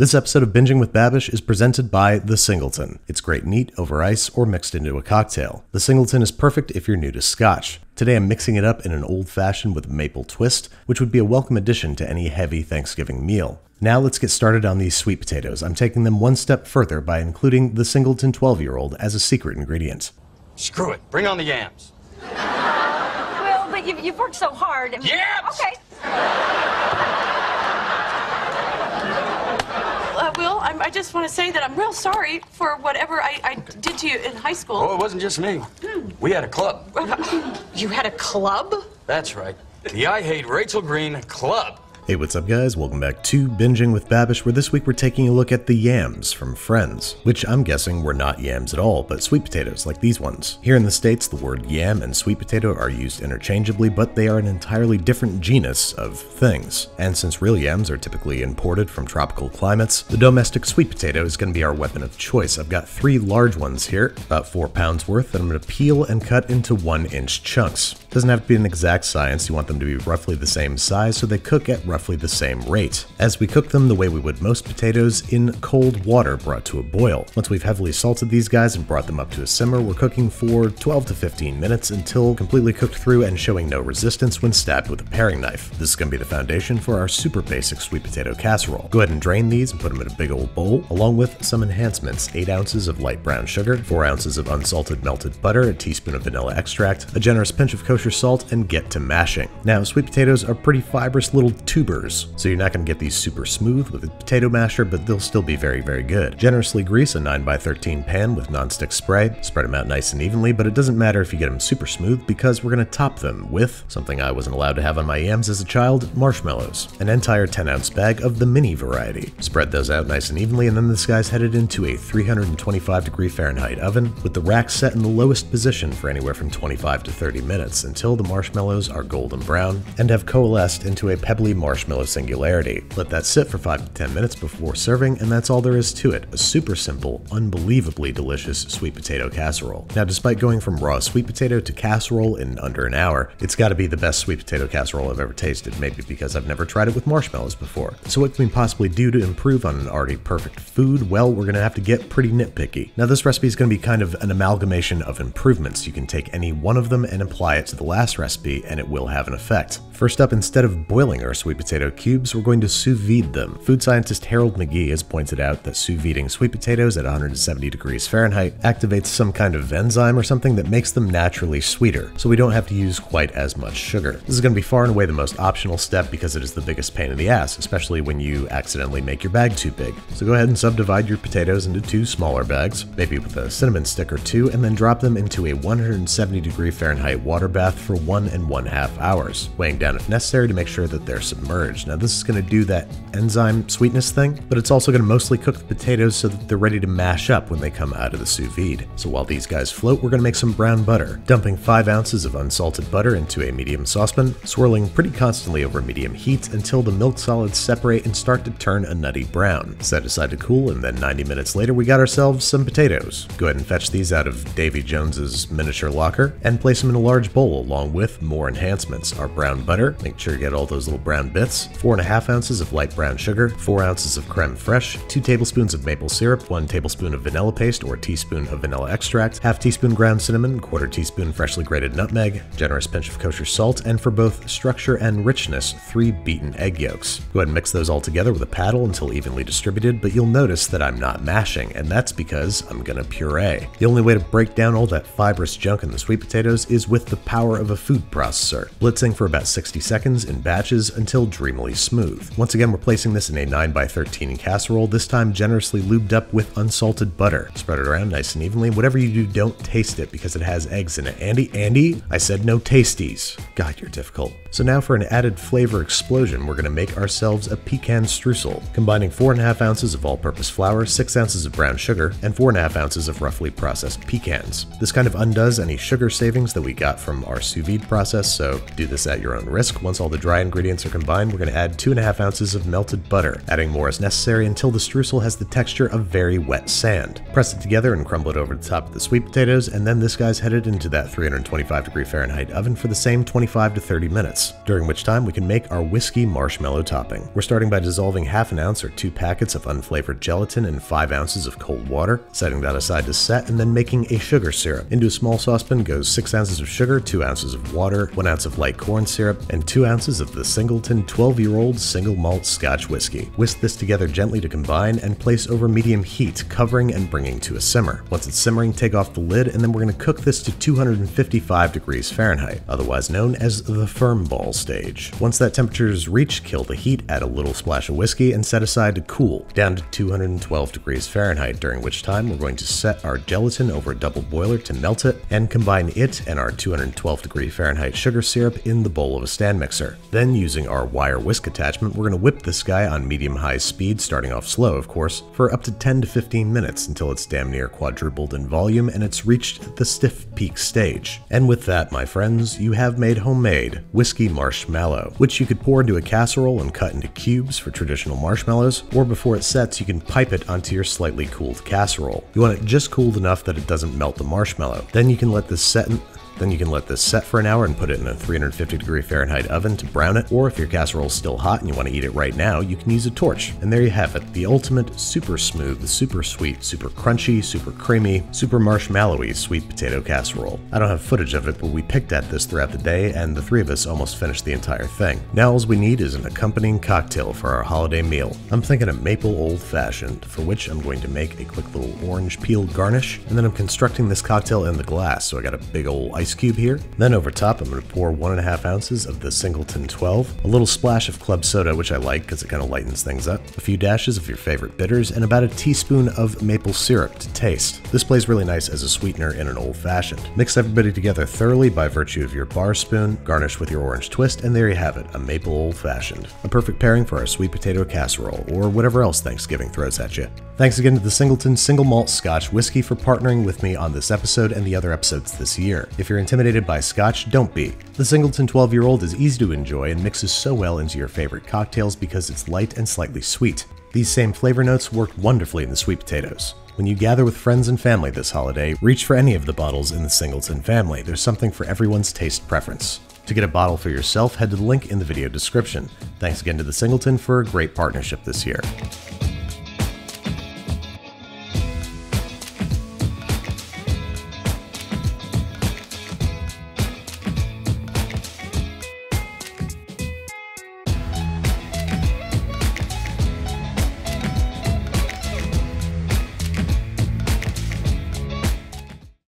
This episode of Binging with Babish is presented by The Singleton. It's great neat, over ice, or mixed into a cocktail. The Singleton is perfect if you're new to scotch. Today I'm mixing it up in an old-fashioned with a maple twist, which would be a welcome addition to any heavy Thanksgiving meal. Now let's get started on these sweet potatoes. I'm taking them one step further by including the Singleton 12-year-old as a secret ingredient. Screw it, bring on the yams. Well, but you've worked so hard. Yams! Okay. Will, I just want to say that I'm real sorry for whatever I did to you in high school. Oh, it wasn't just me. We had a club. You had a club? That's right. The I Hate Rachel Green Club. Hey, what's up, guys? Welcome back to Binging with Babish, where this week we're taking a look at the yams from Friends, which I'm guessing were not yams at all, but sweet potatoes like these ones. Here in the States, the word yam and sweet potato are used interchangeably, but they are an entirely different genus of things. And since real yams are typically imported from tropical climates, the domestic sweet potato is going to be our weapon of choice. I've got three large ones here, about 4 pounds worth, that I'm going to peel and cut into 1-inch chunks. Doesn't have to be an exact science. You want them to be roughly the same size so they cook at roughly the same rate. As we cook them the way we would most potatoes, in cold water brought to a boil. Once we've heavily salted these guys and brought them up to a simmer, we're cooking for 12 to 15 minutes until completely cooked through and showing no resistance when stabbed with a paring knife. This is going to be the foundation for our super basic sweet potato casserole. Go ahead and drain these and put them in a big old bowl, along with some enhancements: 8 ounces of light brown sugar, 4 ounces of unsalted melted butter, a teaspoon of vanilla extract, a generous pinch of kosher salt, and get to mashing. Now, sweet potatoes are pretty fibrous little tubers, so you're not going to get these super smooth with a potato masher, but they'll still be very, very good. Generously grease a 9x13 pan with nonstick spray. Spread them out nice and evenly, but it doesn't matter if you get them super smooth because we're going to top them with something I wasn't allowed to have on my yams as a child: marshmallows. An entire 10-ounce bag of the mini variety. Spread those out nice and evenly, and then this guy's headed into a 325-degree Fahrenheit oven with the rack set in the lowest position for anywhere from 25 to 30 minutes until the marshmallows are golden brown and have coalesced into a pebbly marshmallow singularity. Let that sit for 5 to 10 minutes before serving, and that's all there is to it. A super simple, unbelievably delicious sweet potato casserole. Now, despite going from raw sweet potato to casserole in under an hour, it's got to be the best sweet potato casserole I've ever tasted, maybe because I've never tried it with marshmallows before. So what can we possibly do to improve on an already perfect food? Well, we're going to have to get pretty nitpicky. Now, this recipe is going to be kind of an amalgamation of improvements. You can take any one of them and apply it to the last recipe, and it will have an effect. First up, instead of boiling our sweet potato cubes, we're going to sous vide them. Food scientist Harold McGee has pointed out that sous viding sweet potatoes at 170 degrees Fahrenheit activates some kind of enzyme or something that makes them naturally sweeter, so we don't have to use quite as much sugar. This is going to be far and away the most optional step because it is the biggest pain in the ass, especially when you accidentally make your bag too big. So go ahead and subdivide your potatoes into 2 smaller bags, maybe with a cinnamon stick or 2, and then drop them into a 170 degree Fahrenheit water bath for 1.5 hours, weighing down if necessary to make sure that they're submerged. Now, this is going to do that enzyme sweetness thing, but it's also going to mostly cook the potatoes so that they're ready to mash up when they come out of the sous vide. So while these guys float, we're going to make some brown butter. Dumping 5 ounces of unsalted butter into a medium saucepan, swirling pretty constantly over medium heat until the milk solids separate and start to turn a nutty brown. Set aside to cool, and then 90 minutes later we got ourselves some potatoes. Go ahead and fetch these out of Davy Jones's miniature locker and place them in a large bowl along with more enhancements: our brown butter, make sure you get all those little brown bits, 4.5 ounces of light brown sugar, 4 ounces of creme fraiche, 2 tablespoons of maple syrup, 1 tablespoon of vanilla paste or a teaspoon of vanilla extract, ½ teaspoon ground cinnamon, 1/4 teaspoon freshly grated nutmeg, generous pinch of kosher salt, and for both structure and richness, 3 beaten egg yolks. Go ahead and mix those all together with a paddle until evenly distributed, but you'll notice that I'm not mashing, and that's because I'm gonna puree. The only way to break down all that fibrous junk in the sweet potatoes is with the power of a food processor, blitzing for about 60 seconds in batches until dreamily smooth. Once again, we're placing this in a 9x13 casserole, this time generously lubed up with unsalted butter. Spread it around nice and evenly. Whatever you do, don't taste it because it has eggs in it. Andy, I said no tasties. God, you're difficult. So now for an added flavor explosion, we're gonna make ourselves a pecan streusel, combining 4.5 ounces of all-purpose flour, 6 ounces of brown sugar, and 4.5 ounces of roughly processed pecans. This kind of undoes any sugar savings that we got from our sous vide process, so do this at your own risk. Once all the dry ingredients are combined, time, we're going to add 2.5 ounces of melted butter, adding more as necessary until the streusel has the texture of very wet sand. Press it together and crumble it over the top of the sweet potatoes, and then this guy's headed into that 325°F oven for the same 25 to 30 minutes, during which time we can make our whiskey marshmallow topping. We're starting by dissolving 1/2 ounce or 2 packets of unflavored gelatin in 5 ounces of cold water, setting that aside to set, and then making a sugar syrup. Into a small saucepan goes 6 ounces of sugar, 2 ounces of water, 1 ounce of light corn syrup, and 2 ounces of the Singleton 12-year-old single malt Scotch whiskey. Whisk this together gently to combine and place over medium heat, covering and bringing to a simmer. Once it's simmering, take off the lid, and then we're going to cook this to 255°F, otherwise known as the firm ball stage. Once that temperature is reached, kill the heat, add a little splash of whiskey, and set aside to cool, down to 212°F, during which time we're going to set our gelatin over a double boiler to melt it, and combine it and our 212°F sugar syrup in the bowl of a stand mixer. Then, using our wire whisk attachment, we're going to whip this guy on medium-high speed, starting off slow, of course, for up to 10 to 15 minutes until it's damn near quadrupled in volume and it's reached the stiff peak stage. And with that, my friends, you have made homemade whiskey marshmallow, which you could pour into a casserole and cut into cubes for traditional marshmallows, or before it sets, you can pipe it onto your slightly cooled casserole. You want it just cooled enough that it doesn't melt the marshmallow. Then you can let this set for an hour and put it in a 350°F oven to brown it, or if your casserole's still hot and you want to eat it right now, you can use a torch. And there you have it, the ultimate super smooth, super sweet, super crunchy, super creamy, super marshmallowy sweet potato casserole. I don't have footage of it, but we picked at this throughout the day, and the three of us almost finished the entire thing. Now all we need is an accompanying cocktail for our holiday meal. I'm thinking a maple old fashioned, for which I'm going to make a quick little orange peel garnish, and then I'm constructing this cocktail in the glass, so I got a big old ice cube here. Then over top, I'm going to pour 1.5 ounces of the Singleton 12, a little splash of club soda, which I like because it kind of lightens things up, a few dashes of your favorite bitters, and about a teaspoon of maple syrup to taste. This plays really nice as a sweetener in an old-fashioned. Mix everybody together thoroughly by virtue of your bar spoon, garnish with your orange twist, and there you have it, a maple old-fashioned. A perfect pairing for our sweet potato casserole, or whatever else Thanksgiving throws at you. Thanks again to the Singleton Single Malt Scotch Whiskey for partnering with me on this episode and the other episodes this year. If you're intimidated by Scotch, don't be. The Singleton 12-year-old is easy to enjoy and mixes so well into your favorite cocktails because it's light and slightly sweet. These same flavor notes worked wonderfully in the sweet potatoes. When you gather with friends and family this holiday, reach for any of the bottles in the Singleton family. There's something for everyone's taste preference. To get a bottle for yourself, head to the link in the video description. Thanks again to the Singleton for a great partnership this year.